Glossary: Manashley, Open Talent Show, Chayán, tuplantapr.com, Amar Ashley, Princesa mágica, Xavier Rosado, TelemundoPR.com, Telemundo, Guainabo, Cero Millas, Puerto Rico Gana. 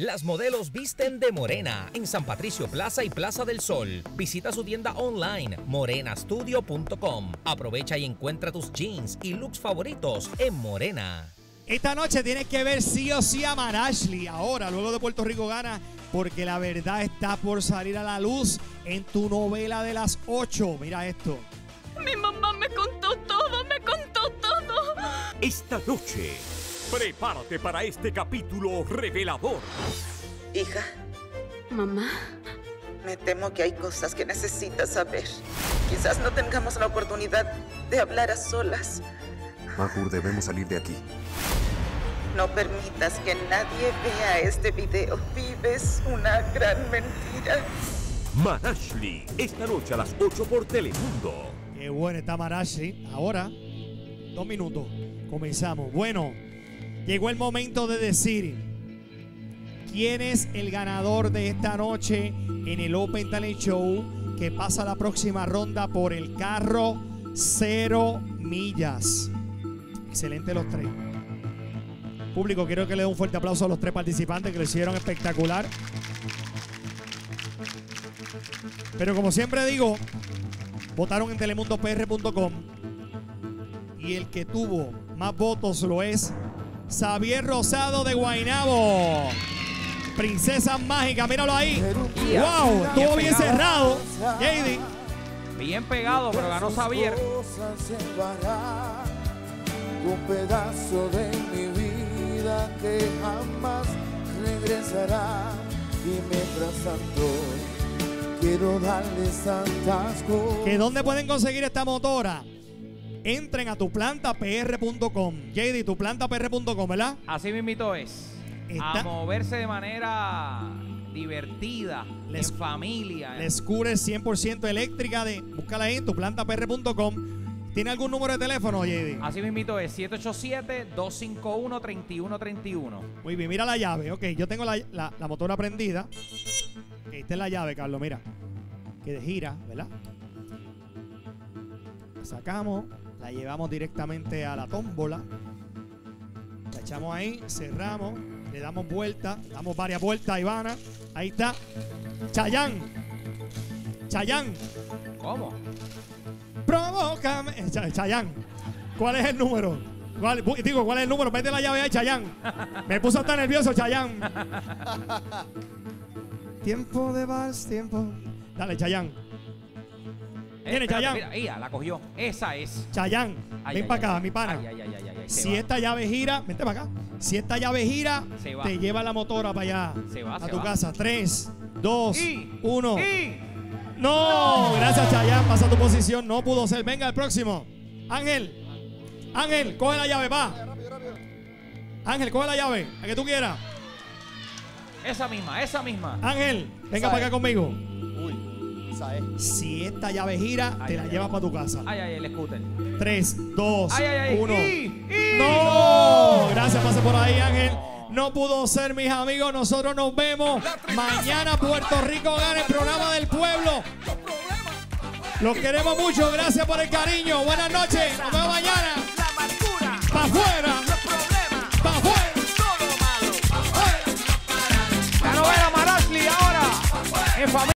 Las modelos visten de morena en San Patricio Plaza y Plaza del Sol. Visita su tienda online morenastudio.com. Aprovecha y encuentra tus jeans y looks favoritos en Morena. Esta noche tienes que ver sí o sí a Amar Ashley. Ahora, luego de Puerto Rico Gana, porque la verdad está por salir a la luz en tu novela de las 8. Mira esto. Mi mamá me contó todo, me contó todo. Esta noche, prepárate para este capítulo revelador. Hija. Mamá. Me temo que hay cosas que necesitas saber. Quizás no tengamos la oportunidad de hablar a solas. Mahur, debemos salir de aquí. No permitas que nadie vea este video. Vives una gran mentira. Manashley, esta noche a las 8 por Telemundo. Qué bueno está Manashley. Ahora, 2 minutos. Comenzamos. Bueno, llegó el momento de decir quién es el ganador de esta noche en el Open Talent Show, que pasa la próxima ronda por el carro Cero Millas. Excelente los tres. Público, quiero que le dé un fuerte aplauso a los tres participantes que lo hicieron espectacular. Pero como siempre digo, votaron en TelemundoPR.com y el que tuvo más votos lo es Xavier Rosado de Guainabo. Princesa Mágica, míralo ahí. ¡Wow! Estuvo bien cerrado, Jady. Bien pegado, pero ganó Xavier. Un pedazo de mi vida que jamás regresará, y mientras tanto quiero darle tantas cosas. ¿Que dónde pueden conseguir esta motora? Entren a tuplantapr.com. Jady, tuplantapr.com, ¿verdad? Así mismito es. A moverse de manera divertida, en familia. La scooter 100% eléctrica, búscala ahí en tuplantapr.com. ¿Tiene algún número de teléfono, Jady? Así mismito es, 787-251-3131. Muy bien, mira la llave. Ok, yo tengo la motora prendida. Okay, esta es la llave, Carlos, mira. Que gira, ¿verdad? La sacamos, la llevamos directamente a la tómbola. La echamos ahí, cerramos, le damos vuelta, damos varias vueltas a Ivana. Ahí está. ¡Chayán! ¡Chayán! ¿Cómo? Provócame. Chayán, ¿cuál es el número? ¿Cuál es el número? Mete la llave ahí, Chayán. Me puso tan nervioso, Chayán. Tiempo de vals, tiempo. Dale, Chayán. Viene, Chayán. Mira, mira, la cogió. Esa es. Chayán, ven para acá, mi pana. Si esta llave gira, vente para acá. Si esta llave gira, te lleva la motora para allá. A tu casa. 3, 2, 1. No, gracias, Chayán. Pasa tu posición. No pudo ser. Venga, el próximo. Ángel. Ángel, coge la llave, va. Ángel, coge la llave. A que tú quieras. Esa misma, esa misma. Ángel, venga para acá conmigo. Uy, esa es. Si esta llave gira, te la llevas para tu casa. Ay, ay, el scooter. 3, 2, 1. No, gracias, pase por ahí, Ángel. No pudo ser, mis amigos. Nosotros nos vemos mañana. Puerto Rico Gana, el programa del pueblo. Los queremos mucho. Gracias por el cariño. Buenas noches. Nos vemos mañana. ¡Pa' afuera! ¡Pa' afuera! ¡Todo malo! ¡Pa' afuera! La novela Manashley ahora.